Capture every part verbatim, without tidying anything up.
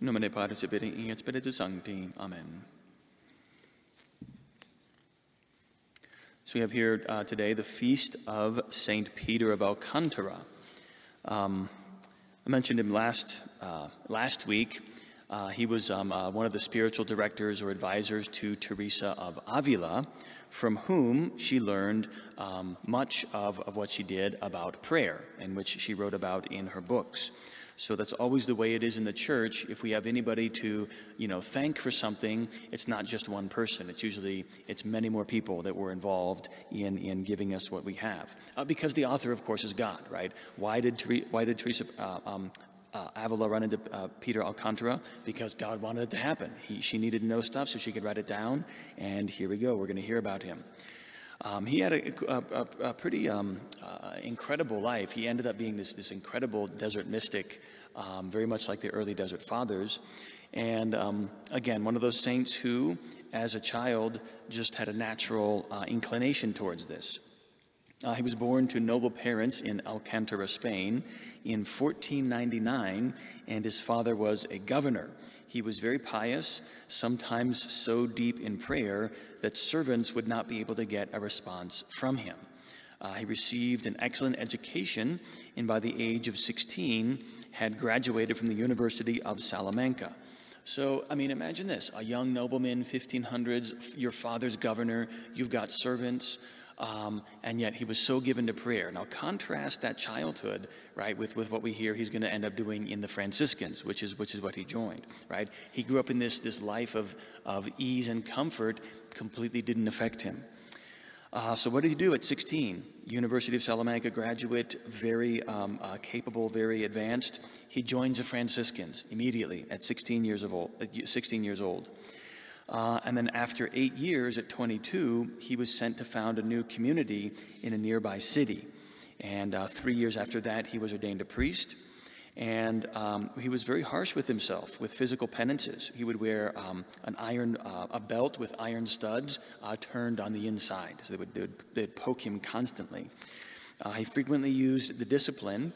In nomine Patris et Filii et Spiritus Sancti. Amen. So we have here uh, today the feast of Saint Peter of Alcantara. Um, I mentioned him last, uh, last week. Uh, he was um, uh, one of the spiritual directors or advisors to Teresa of Avila, from whom she learned um, much of, of what she did about prayer, and which she wrote about in her books. So that's always the way it is in the church. If we have anybody to, you know, thank for something, it's not just one person. It's usually, it's many more people that were involved in, in giving us what we have. Uh, because the author, of course, is God, right? Why did, why did Teresa uh, um, uh, Avila run into uh, Peter Alcantara? Because God wanted it to happen. He, she needed to know stuff so she could write it down. And here we go. We're going to hear about him. Um, he had a, a, a, a pretty um, uh, incredible life. He ended up being this, this incredible desert mystic, um, very much like the early Desert Fathers. And um, again, one of those saints who, as a child, just had a natural uh, inclination towards this. Uh, he was born to noble parents in Alcantara, Spain, in fourteen ninety-nine, and his father was a governor. He was very pious, sometimes so deep in prayer that servants would not be able to get a response from him. Uh, he received an excellent education, and by the age of sixteen, had graduated from the University of Salamanca. So, I mean, imagine this, a young nobleman, fifteen hundreds, your father's governor, you've got servants. Um, and yet he was so given to prayer. Now contrast that childhood, right, with, with what we hear he's going to end up doing in the Franciscans, which is, which is what he joined, right? He grew up in this, this life of, of ease and comfort, completely didn't affect him. Uh, so what did he do at sixteen? University of Salamanca graduate, very um, uh, capable, very advanced. He joins the Franciscans immediately at sixteen years of old, sixteen years old. Uh, and then after eight years, at twenty-two, he was sent to found a new community in a nearby city. And uh, three years after that, he was ordained a priest. And um, he was very harsh with himself, with physical penances. He would wear um, an iron, uh, a belt with iron studs uh, turned on the inside. So they would, they would, they'd poke him constantly. Uh, he frequently used the discipline.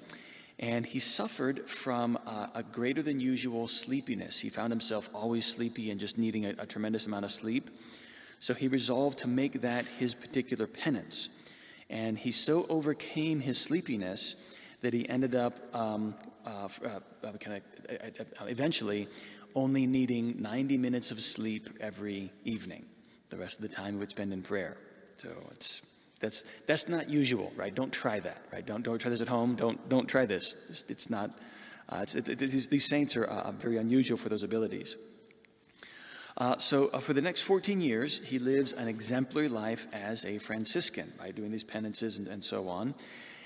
And he suffered from uh, a greater than usual sleepiness. He found himself always sleepy and just needing a, a tremendous amount of sleep. So he resolved to make that his particular penance. And he so overcame his sleepiness that he ended up um, uh, uh, kind of, uh, eventually only needing ninety minutes of sleep every evening. The rest of the time he would spend in prayer. So it's... That's, that's not usual, right? Don't try that, right? Don't, don't try this at home. Don't, don't try this. It's, it's not, uh, it's, it, it, these, these saints are uh, very unusual for those abilities. Uh, so uh, for the next fourteen years, he lives an exemplary life as a Franciscan, by right? Doing these penances and, and so on.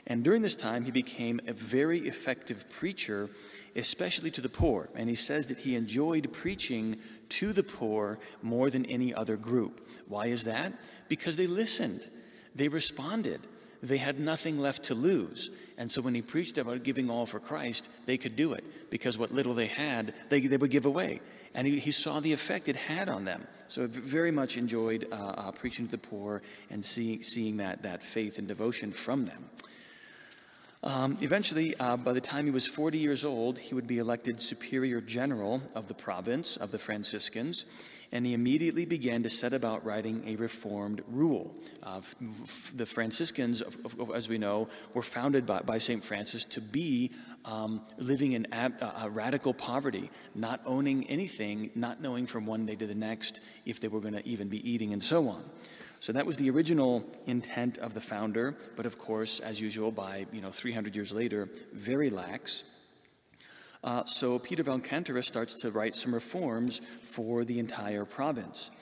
And during this time, he became a very effective preacher, especially to the poor. And he says that he enjoyed preaching to the poor more than any other group. Why is that? Because they listened. They responded. They had nothing left to lose. And so when he preached about giving all for Christ, they could do it because what little they had, they, they would give away. And he, he saw the effect it had on them. So very much enjoyed uh, uh, preaching to the poor and see, seeing that, that faith and devotion from them. Um, eventually, uh, by the time he was forty years old, he would be elected Superior General of the province of the Franciscans, and he immediately began to set about writing a reformed rule. Uh, the Franciscans, of, of, as we know, were founded by, by Saint Francis to be um, living in ab, uh, radical poverty, not owning anything, not knowing from one day to the next if they were going to even be eating and so on. So that was the original intent of the founder, but of course, as usual, by, you know, three hundred years later, very lax. Uh, so Peter of Alcantara starts to write some reforms for the entire province.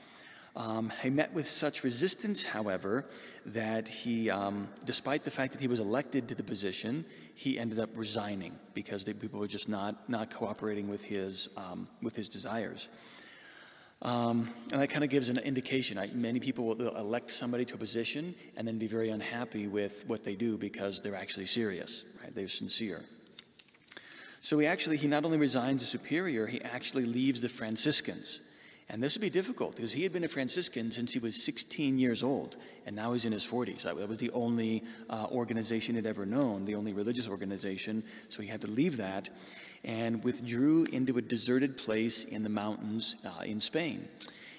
Um, he met with such resistance, however, that he, um, despite the fact that he was elected to the position, he ended up resigning because the people were just not, not cooperating with his, um, with his desires. Um, and that kind of gives an indication. I, many people will elect somebody to a position and then be very unhappy with what they do because they're actually serious, right? They're sincere. So he actually, he not only resigns as superior, he actually leaves the Franciscans. And this would be difficult because he had been a Franciscan since he was sixteen years old, and now he's in his forties. That was the only uh, organization he'd ever known, the only religious organization, so he had to leave that and withdrew into a deserted place in the mountains uh, in Spain.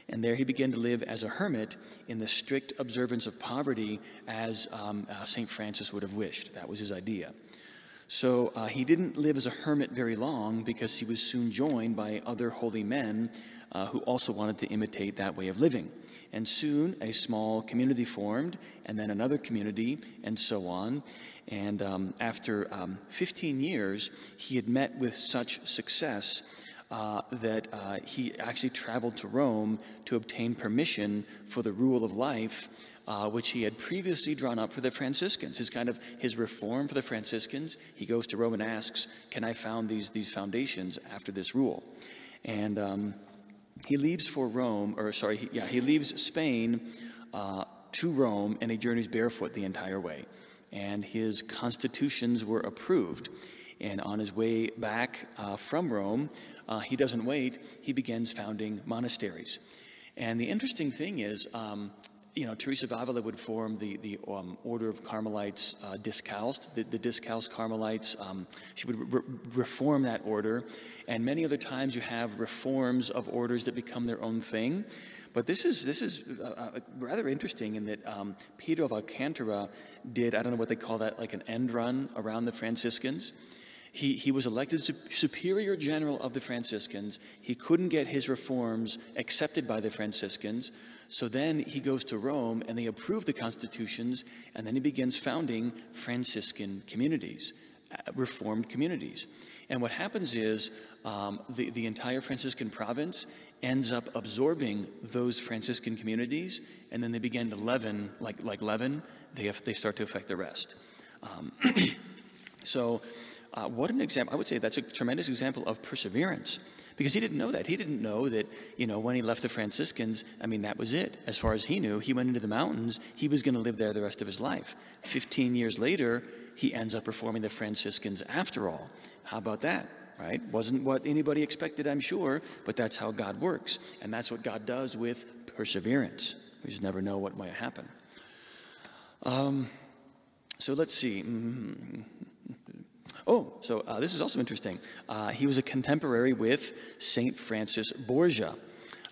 And there he began to live as a hermit in the strict observance of poverty as um, uh, Saint Francis would have wished. That was his idea. So uh, he didn't live as a hermit very long because he was soon joined by other holy men Uh, who also wanted to imitate that way of living. And soon a small community formed, and then another community, and so on. And um, after um, fifteen years, he had met with such success uh, that uh, he actually traveled to Rome to obtain permission for the rule of life, Uh, which he had previously drawn up for the Franciscans. His kind of his reform for the Franciscans. He goes to Rome and asks, "Can I found these these foundations after this rule?" And um, He leaves for Rome, or sorry, he, yeah, he leaves Spain uh, to Rome, and he journeys barefoot the entire way. And his constitutions were approved. And on his way back uh, from Rome, uh, he doesn't wait. He begins founding monasteries. And the interesting thing is, um, you know, Teresa of Avila would form the, the um, Order of Carmelites uh, Discalced, the, the Discalced Carmelites. Um, she would re reform that order. And many other times you have reforms of orders that become their own thing. But this is, this is uh, rather interesting in that um, Peter of Alcantara did, I don't know what they call that, like an end run around the Franciscans. He, he was elected Superior General of the Franciscans. He couldn't get his reforms accepted by the Franciscans. So then he goes to Rome, and they approve the constitutions, and then he begins founding Franciscan communities, reformed communities. And what happens is um, the, the entire Franciscan province ends up absorbing those Franciscan communities, and then they begin to leaven, like, like leaven, they, have, they start to affect the rest. Um, so... Uh, what an example. I would say that's a tremendous example of perseverance, because he didn't know that. He didn't know that, you know, when he left the Franciscans, I mean, that was it. As far as he knew, he went into the mountains. He was going to live there the rest of his life. fifteen years later, he ends up reforming the Franciscans after all. How about that, right? Wasn't what anybody expected, I'm sure, but that's how God works. And that's what God does with perseverance. We just never know what might happen. Um, so let's see. Mm-hmm. Oh, so uh, this is also interesting. Uh, he was a contemporary with Saint Francis Borgia,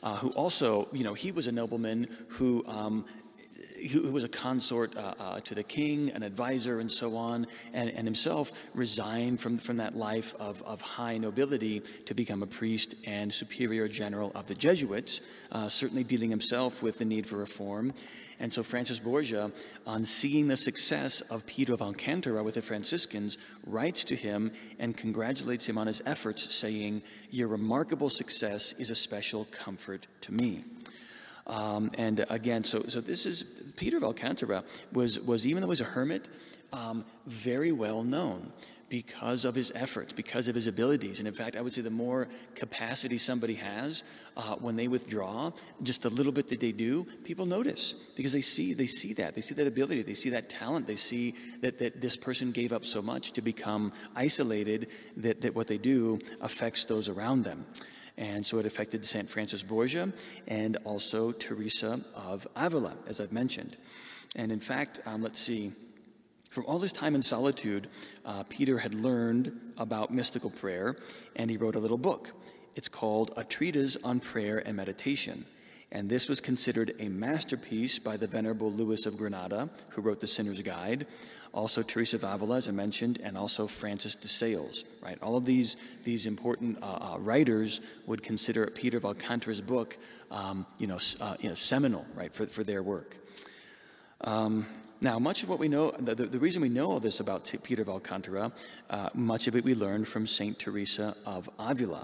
uh, who also, you know, he was a nobleman who, um, who, who was a consort uh, uh, to the king, an advisor, and so on, and, and himself resigned from, from that life of, of high nobility to become a priest and superior general of the Jesuits, uh, certainly dealing himself with the need for reform. And so Francis Borgia, on seeing the success of Peter of Alcantara with the Franciscans, writes to him and congratulates him on his efforts, saying, "Your remarkable success is a special comfort to me." Um, and again, so, so this is, Peter of Alcantara was, was even though he was a hermit, um, very well known because of his efforts, because of his abilities. And in fact, I would say the more capacity somebody has, uh, when they withdraw, just a little bit that they do, people notice, because they see, they see that. They see that ability. They see that talent. They see that, that this person gave up so much to become isolated that, that what they do affects those around them. And so it affected Saint Francis Borgia and also Teresa of Avila, as I've mentioned. And in fact, um, let's see. From all his time in solitude, uh, Peter had learned about mystical prayer, and he wrote a little book. It's called A Treatise on Prayer and Meditation. And this was considered a masterpiece by the Venerable Louis of Granada, who wrote The Sinner's Guide, also Teresa of Avila, as I mentioned, and also Francis de Sales, right? All of these, these important uh, uh, writers would consider Peter of Alcantara's book, um, you know, uh, you know, seminal, right, for, for their work. Um, Now, much of what we know, the, the reason we know all this about Peter of Alcantara, uh, much of it we learned from Saint Teresa of Avila,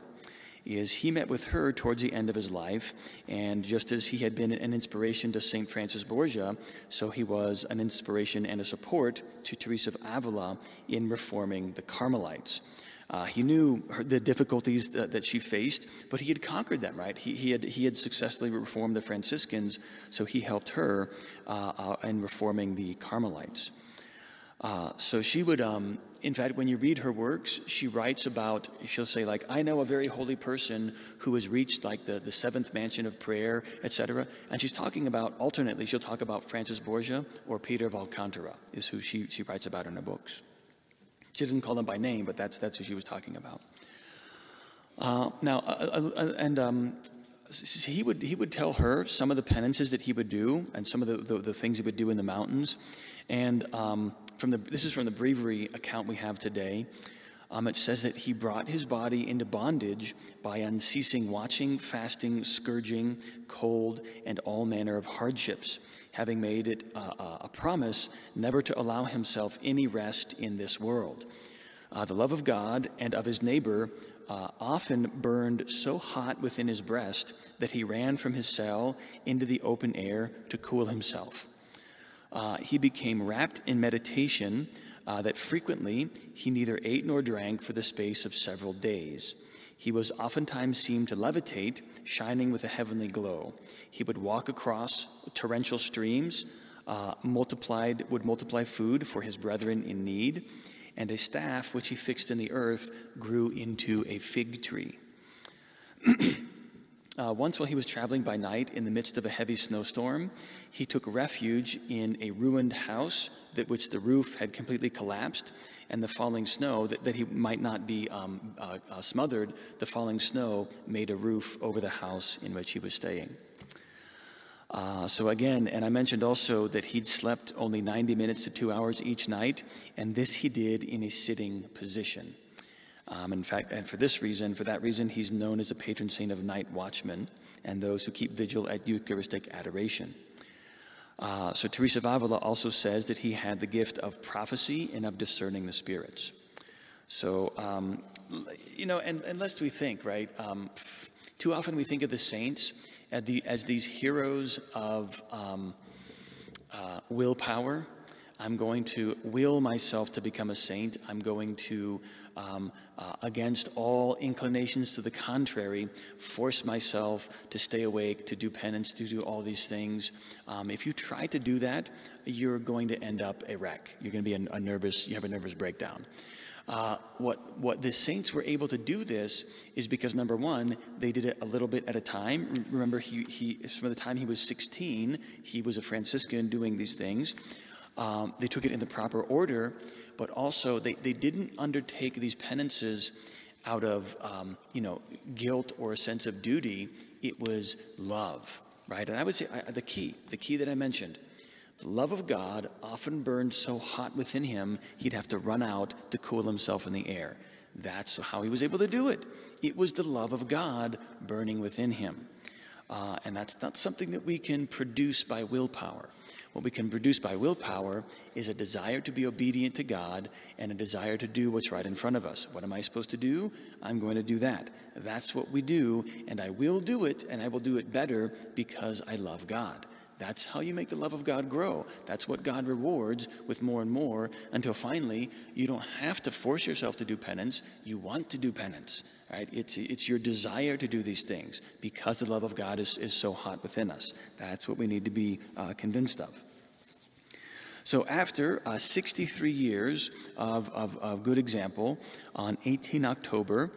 is he met with her towards the end of his life, and just as he had been an inspiration to Saint Francis Borgia, so he was an inspiration and a support to Teresa of Avila in reforming the Carmelites. Uh, he knew her, the difficulties that, that she faced, but he had conquered them, right? He, he, had, he had successfully reformed the Franciscans, so he helped her uh, uh, in reforming the Carmelites. Uh, so she would, um, in fact, when you read her works, she writes about, she'll say, like, I know a very holy person who has reached, like, the, the seventh mansion of prayer, et cetera. And she's talking about, alternately, she'll talk about Francis Borgia or Peter of Alcantara is who she, she writes about in her books. She doesn't call them by name, but that's, that's who she was talking about. Uh, now, uh, uh, and... Um, He would, he would tell her some of the penances that he would do and some of the, the, the things he would do in the mountains. And um, from the, this is from the breviary account we have today. Um, it says that he brought his body into bondage by unceasing watching, fasting, scourging, cold, and all manner of hardships, having made it uh, a promise never to allow himself any rest in this world. Uh, the love of God and of his neighbor Uh, often burned so hot within his breast that he ran from his cell into the open air to cool himself. Uh, he became wrapped in meditation uh, that frequently he neither ate nor drank for the space of several days. He was oftentimes seen to levitate, shining with a heavenly glow. He would walk across torrential streams, uh, multiplied, would multiply food for his brethren in need, and a staff which he fixed in the earth grew into a fig tree. uh, once while he was traveling by night in the midst of a heavy snowstorm, he took refuge in a ruined house that which the roof had completely collapsed, and the falling snow, that, that he might not be um, uh, uh, smothered, the falling snow made a roof over the house in which he was staying. Uh, so again, and I mentioned also that he'd slept only ninety minutes to two hours each night, and this he did in a sitting position. Um, in fact, and for this reason, for that reason, he's known as a patron saint of night watchmen and those who keep vigil at Eucharistic adoration. Uh, so Teresa of Avila also says that he had the gift of prophecy and of discerning the spirits. So, um, you know, and, and lest we think, right, um, too often we think of the saints At the, as these heroes of um, uh, willpower. I'm going to will myself to become a saint. I'm going to, um, uh, against all inclinations to the contrary, force myself to stay awake, to do penance, to do all these things. Um, if you try to do that, you're going to end up a wreck. You're going to be a, a nervous, you have a nervous breakdown. Uh, what, what the saints were able to do this is because, number one, they did it a little bit at a time. Remember, he, he, from the time he was sixteen, he was a Franciscan doing these things. Um, they took it in the proper order, but also they, they didn't undertake these penances out of, um, you know, guilt or a sense of duty. It was love, right? And I would say I, the key, the key that I mentioned, the love of God often burned so hot within him, he'd have to run out to cool himself in the air. That's how he was able to do it. It was the love of God burning within him. Uh, and that's not something that we can produce by willpower. What we can produce by willpower is a desire to be obedient to God and a desire to do what's right in front of us. What am I supposed to do? I'm going to do that. That's what we do, and I will do it, and I will do it better because I love God. That's how you make the love of God grow. That's what God rewards with more and more until finally you don't have to force yourself to do penance. You want to do penance, right? It's, it's your desire to do these things because the love of God is, is so hot within us. That's what we need to be uh, convinced of. So after uh, sixty-three years of, of, of good example, on eighteenth October,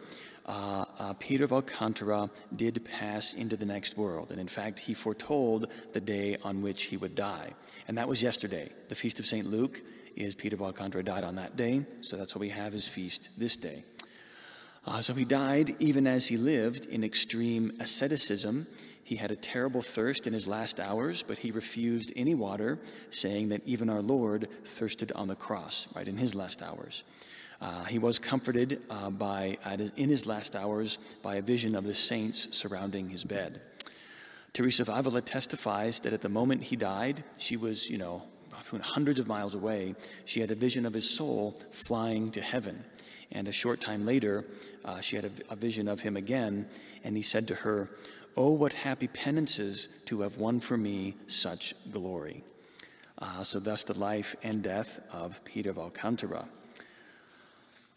Uh, uh, Peter of Alcantara did pass into the next world. And in fact, he foretold the day on which he would die. And that was yesterday. The Feast of Saint Luke is Peter of Alcantara died on that day. So that's why we have his feast this day. Uh, so he died even as he lived in extreme asceticism. He had a terrible thirst in his last hours, but he refused any water, saying that even our Lord thirsted on the cross, right, in his last hours. Uh, he was comforted uh, by, at his, in his last hours by a vision of the saints surrounding his bed. Teresa of Avila testifies that at the moment he died, she was, you know, hundreds of miles away. She had a vision of his soul flying to heaven. And a short time later, uh, she had a, a vision of him again, and he said to her, "Oh, what happy penances to have won for me such glory." Uh, so thus the life and death of Peter of Alcantara.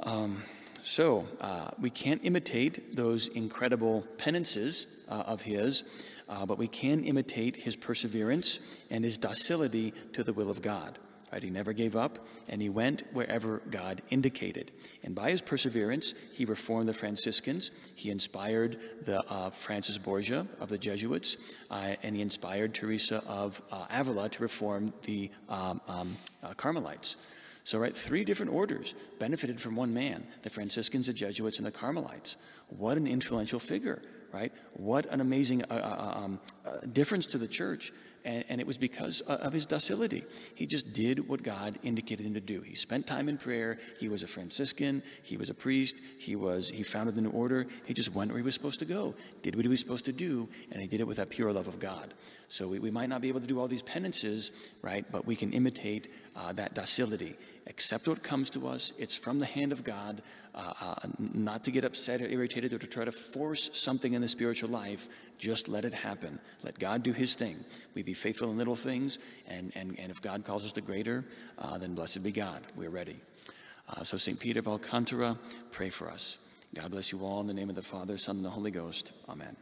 Um, so, uh, we can't imitate those incredible penances uh, of his, uh, but we can imitate his perseverance and his docility to the will of God. Right? He never gave up, and he went wherever God indicated. And by his perseverance, he reformed the Franciscans, he inspired the uh, Francis Borgia of the Jesuits, uh, and he inspired Teresa of uh, Avila to reform the um, um, uh, Carmelites. So, right, three different orders benefited from one man, the Franciscans, the Jesuits, and the Carmelites. What an influential figure, right? What an amazing uh, um, uh, difference to the church. And, and it was because of his docility. He just did what God indicated him to do. He spent time in prayer. He was a Franciscan. He was a priest. He was, he founded the new order. He just went where he was supposed to go, did what he was supposed to do, and he did it with that pure love of God. So we, we might not be able to do all these penances, right, but we can imitate uh, that docility. Accept what comes to us. It's from the hand of God, uh, uh, not to get upset or irritated or to try to force something in the spiritual life. Just let it happen. Let God do his thing. We be faithful in little things, and, and, and if God calls us to greater, uh, then blessed be God. We're ready. Uh, so Saint Peter of Alcantara, pray for us. God bless you all in the name of the Father, Son, and the Holy Ghost. Amen.